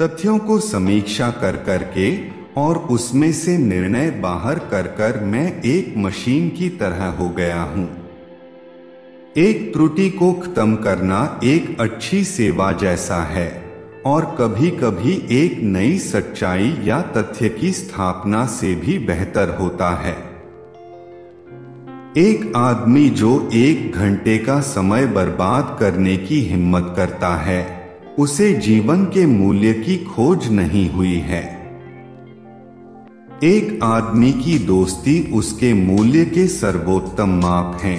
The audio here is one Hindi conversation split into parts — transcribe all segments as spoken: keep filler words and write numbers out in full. तथ्यों को समीक्षा कर करके और उसमें से निर्णय बाहर कर कर मैं एक मशीन की तरह हो गया हूं। एक त्रुटि को खत्म करना एक अच्छी सेवा जैसा है और कभी कभी एक नई सच्चाई या तथ्य की स्थापना से भी बेहतर होता है। एक आदमी जो एक घंटे का समय बर्बाद करने की हिम्मत करता है उसे जीवन के मूल्य की खोज नहीं हुई है। एक आदमी की दोस्ती उसके मूल्य के सर्वोत्तम माप है।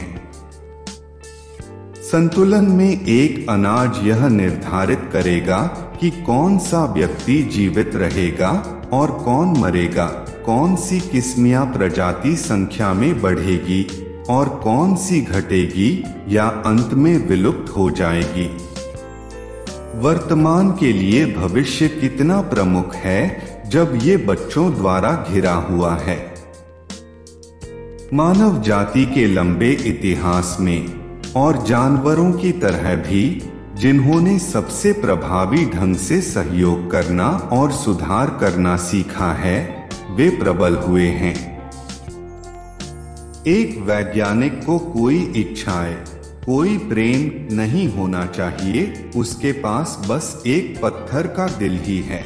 संतुलन में एक अनाज यह निर्धारित करेगा कि कौन सा व्यक्ति जीवित रहेगा और कौन मरेगा, कौन सी किस्मियां प्रजाति संख्या में बढ़ेगी और कौन सी घटेगी या अंत में विलुप्त हो जाएगी। वर्तमान के लिए भविष्य कितना प्रमुख है जब ये बच्चों द्वारा घिरा हुआ है। मानव जाति के लंबे इतिहास में और जानवरों की तरह भी जिन्होंने सबसे प्रभावी ढंग से सहयोग करना और सुधार करना सीखा है वे प्रबल हुए हैं। एक वैज्ञानिक को कोई इच्छाएं, कोई प्रेम नहीं होना चाहिए, उसके पास बस एक पत्थर का दिल ही है।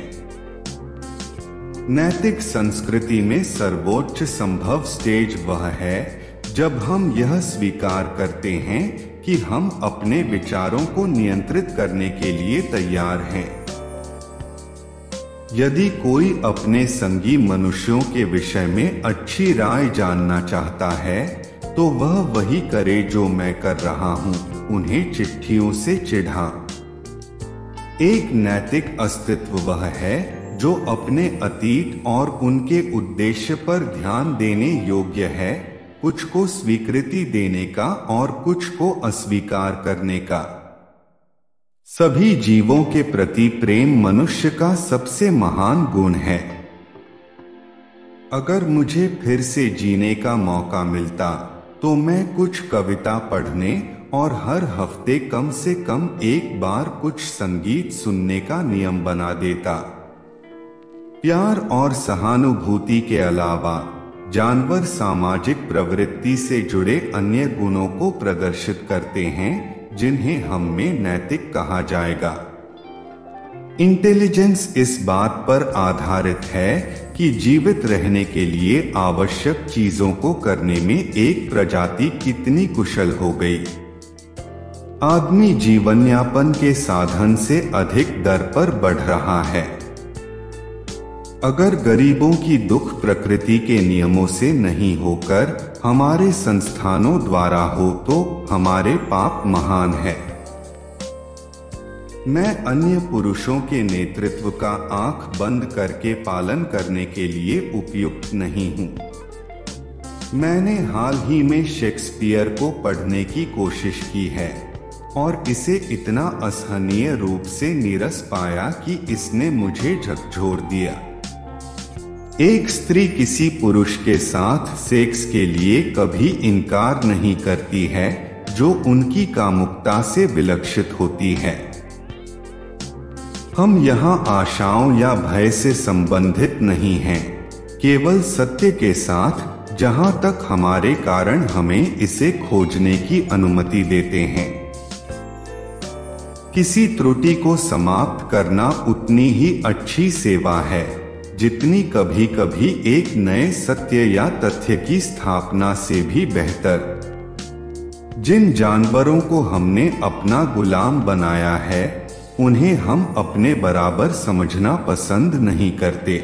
नैतिक संस्कृति में सर्वोच्च संभव स्टेज वह है जब हम यह स्वीकार करते हैं कि हम अपने विचारों को नियंत्रित करने के लिए तैयार हैं। यदि कोई अपने संगी मनुष्यों के विषय में अच्छी राय जानना चाहता है तो वह वही करे जो मैं कर रहा हूं, उन्हें चिट्ठियों से चिढ़ा। एक नैतिक अस्तित्व वह है जो अपने अतीत और उनके उद्देश्य पर ध्यान देने योग्य है, कुछ को स्वीकृति देने का और कुछ को अस्वीकार करने का। सभी जीवों के प्रति प्रेम मनुष्य का सबसे महान गुण है। अगर मुझे फिर से जीने का मौका मिलता तो मैं कुछ कविता पढ़ने और हर हफ्ते कम से कम एक बार कुछ संगीत सुनने का नियम बना देता। प्यार और सहानुभूति के अलावा जानवर सामाजिक प्रवृत्ति से जुड़े अन्य गुणों को प्रदर्शित करते हैं जिन्हें हम में नैतिक कहा जाएगा। इंटेलिजेंस इस बात पर आधारित है कि जीवित रहने के लिए आवश्यक चीजों को करने में एक प्रजाति कितनी कुशल हो गई। आदमी जीवनयापन के साधन से अधिक दर पर बढ़ रहा है। अगर गरीबों की दुख प्रकृति के नियमों से नहीं होकर हमारे संस्थानों द्वारा हो तो हमारे पाप महान है। मैं अन्य पुरुषों के नेतृत्व का आंख बंद करके पालन करने के लिए उपयुक्त नहीं हूँ। मैंने हाल ही में शेक्सपियर को पढ़ने की कोशिश की है और इसे इतना असहनीय रूप से नीरस पाया कि इसने मुझे झकझोर दिया। एक स्त्री किसी पुरुष के साथ सेक्स के लिए कभी इनकार नहीं करती है जो उनकी कामुकता से विलक्षित होती है। हम यहाँ आशाओं या भय से संबंधित नहीं हैं, केवल सत्य के साथ जहाँ तक हमारे कारण हमें इसे खोजने की अनुमति देते हैं। किसी त्रुटि को समाप्त करना उतनी ही अच्छी सेवा है जितनी कभी कभी एक नए सत्य या तथ्य की स्थापना से भी बेहतर। जिन जानवरों को हमने अपना गुलाम बनाया है उन्हें हम अपने बराबर समझना पसंद नहीं करते।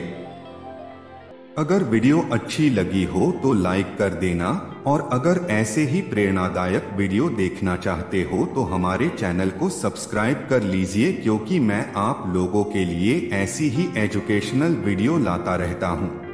अगर वीडियो अच्छी लगी हो तो लाइक कर देना और अगर ऐसे ही प्रेरणादायक वीडियो देखना चाहते हो तो हमारे चैनल को सब्सक्राइब कर लीजिए क्योंकि मैं आप लोगों के लिए ऐसी ही एजुकेशनल वीडियो लाता रहता हूँ।